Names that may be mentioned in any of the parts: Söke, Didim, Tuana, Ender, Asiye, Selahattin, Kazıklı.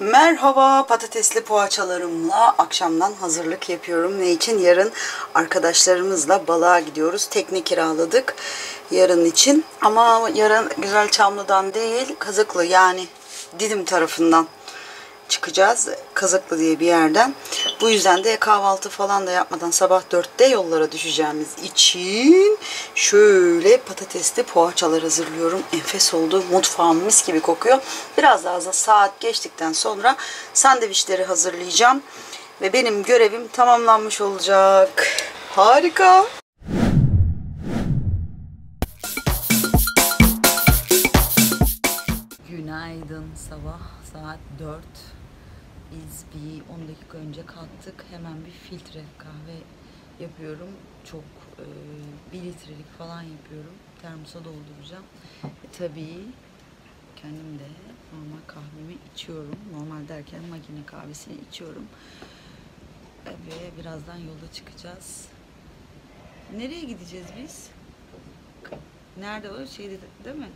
Merhaba, patatesli poğaçalarımla akşamdan hazırlık yapıyorum. Ne için? Yarın arkadaşlarımızla balığa gidiyoruz. Tekne kiraladık yarın için. Ama yarın Güzelçamlı'dan değil, Kazıklı yani Didim tarafından çıkacağız. Kazıklı diye bir yerden. Bu yüzden de kahvaltı falan da yapmadan sabah 4'te yollara düşeceğimiz için şöyle patatesli poğaçalar hazırlıyorum. Enfes oldu. Mutfağım mis gibi kokuyor. Biraz daha saat geçtikten sonra sandviçleri hazırlayacağım. Ve benim görevim tamamlanmış olacak. Harika. Günaydın. Sabah saat 4. Biz bir 10 dakika önce kalktık. Hemen bir filtre kahve yapıyorum. Çok 1 litrelik falan yapıyorum. Termosa dolduracağım. Tabii kendim de normal kahvemi içiyorum. Normal derken makine kahvesini içiyorum. Ve birazdan yolda çıkacağız. Nereye gideceğiz biz? Nerede o? Şeyde değil mi?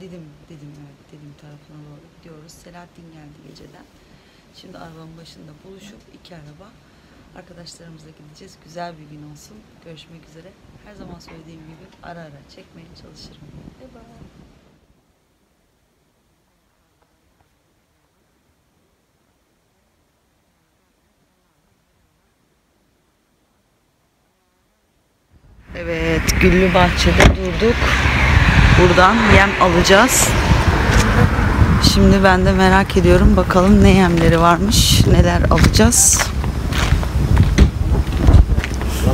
Didim evet. Didim tarafına doğru gidiyoruz. Selahattin geldi geceden. Şimdi arabanın başında buluşup 2 araba arkadaşlarımızla gideceğiz. Güzel bir gün olsun. Görüşmek üzere. Her zaman söylediğim gibi ara ara çekmeye çalışırım. Bye bye. Evet, Güllü Bahçe'de durduk. Buradan yem alacağız. Şimdi ben de merak ediyorum. Bakalım ne yemleri varmış. Neler alacağız.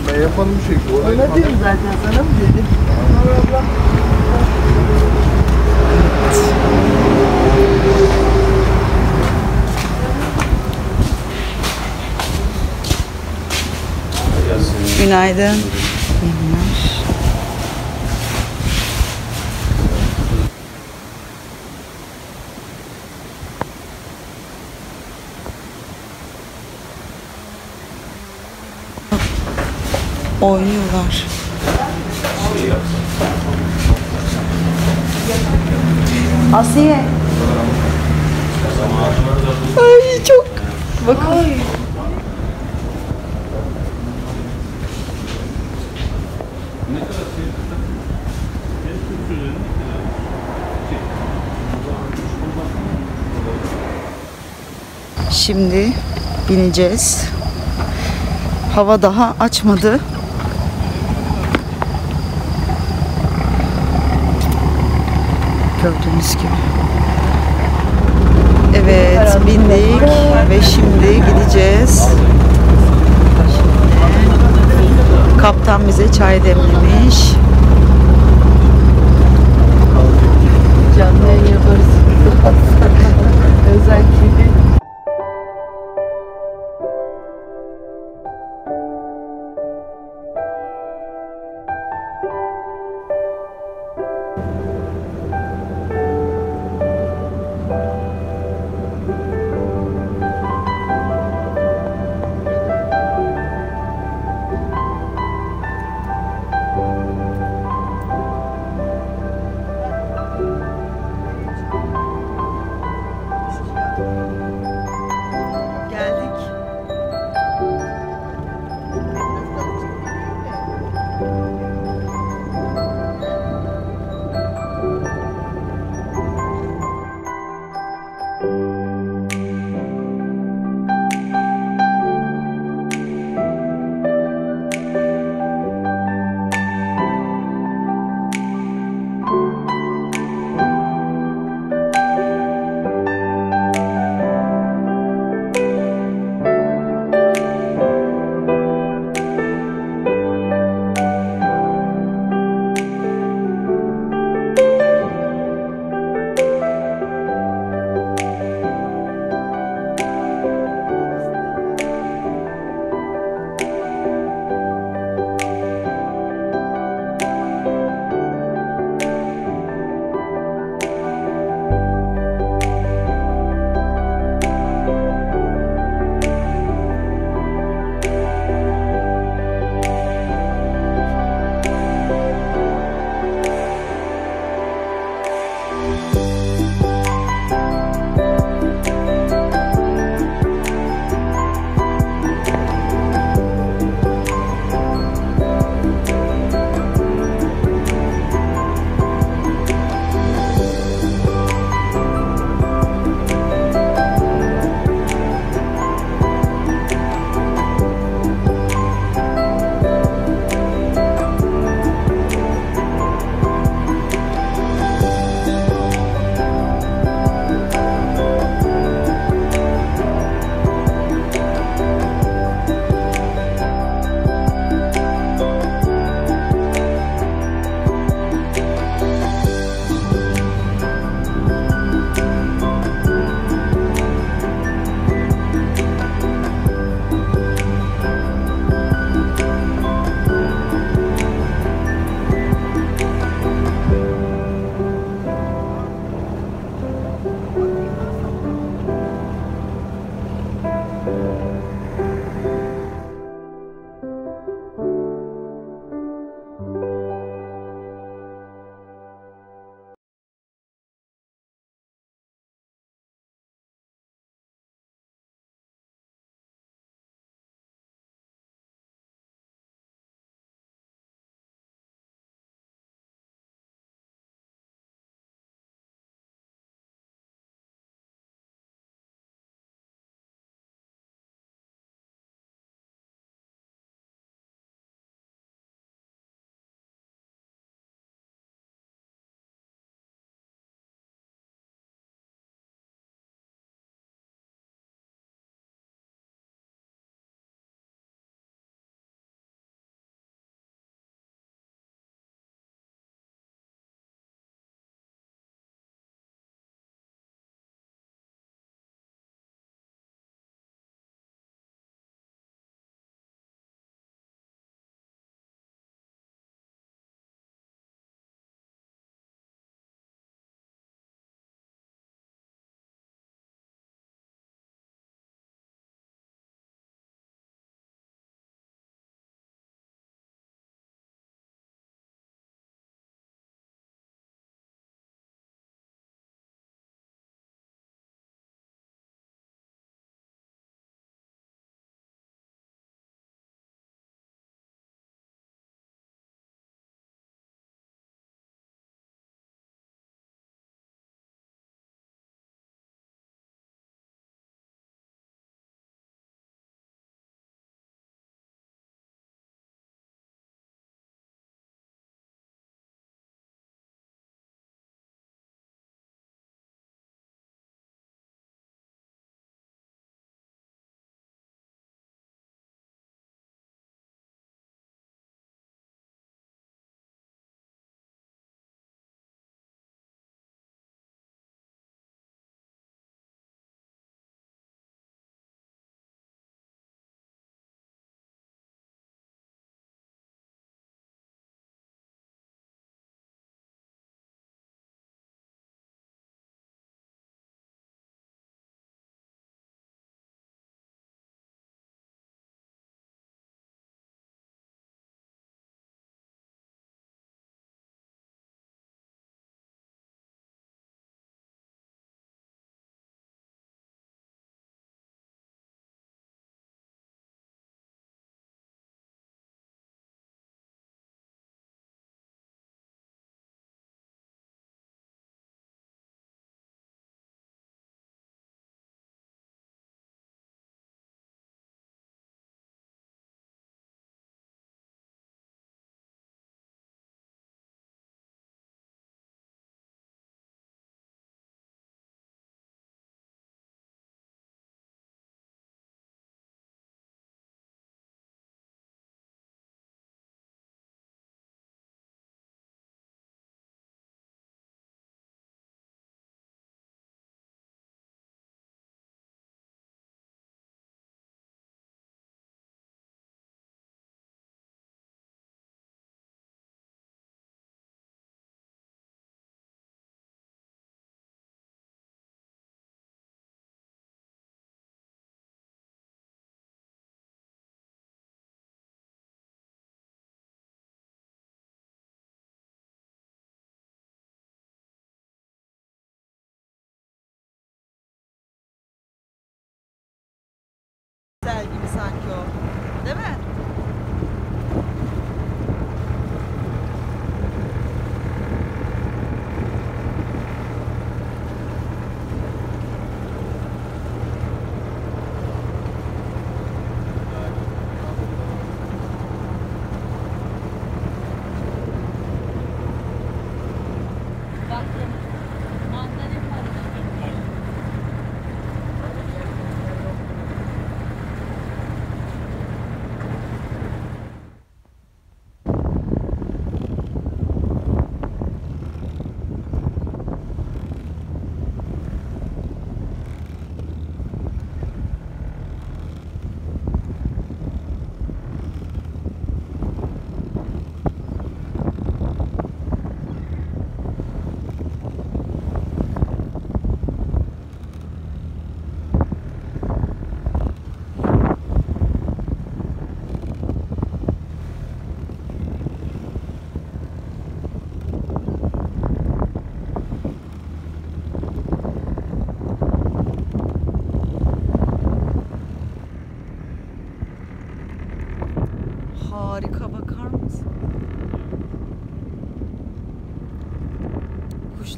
Ben yapmadım bir şey. Öyle değil zaten. Sana mı dedim? Allah. Günaydın. Oynuyorlar. Asiye. Ay çok. Bakın. Ay. Şimdi bineceğiz. Hava daha açmadı. Gördüğünüz gibi. Evet, bindik ve şimdi gideceğiz. Kaptan bize çay demlemiş. Canlı yayın yaparız. Özellikle.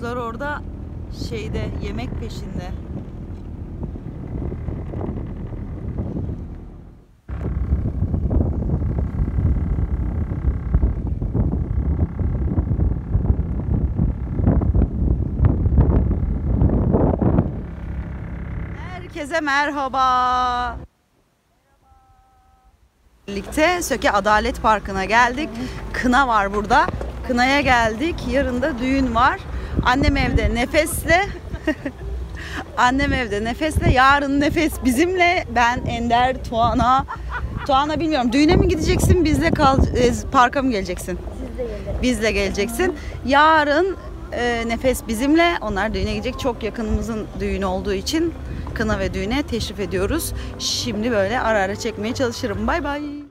Kuşlar orada şeyde, yemek peşinde. Herkese merhaba. Birlikte Söke Adalet Parkı'na geldik. Kına var burada. Kınaya geldik. Yarın da düğün var. Annem evde nefesle. Annem evde nefesle. Yarın nefes bizimle. Ben, Ender, Tuana. Tuana bilmiyorum. Düğüne mi gideceksin? Bizle parka mı geleceksin? Bizle geleceksin. Yarın nefes bizimle. Onlar düğüne gidecek. Çok yakınımızın düğünü olduğu için kına ve düğüne teşrif ediyoruz. Şimdi böyle ara ara çekmeye çalışırım. Bay bay.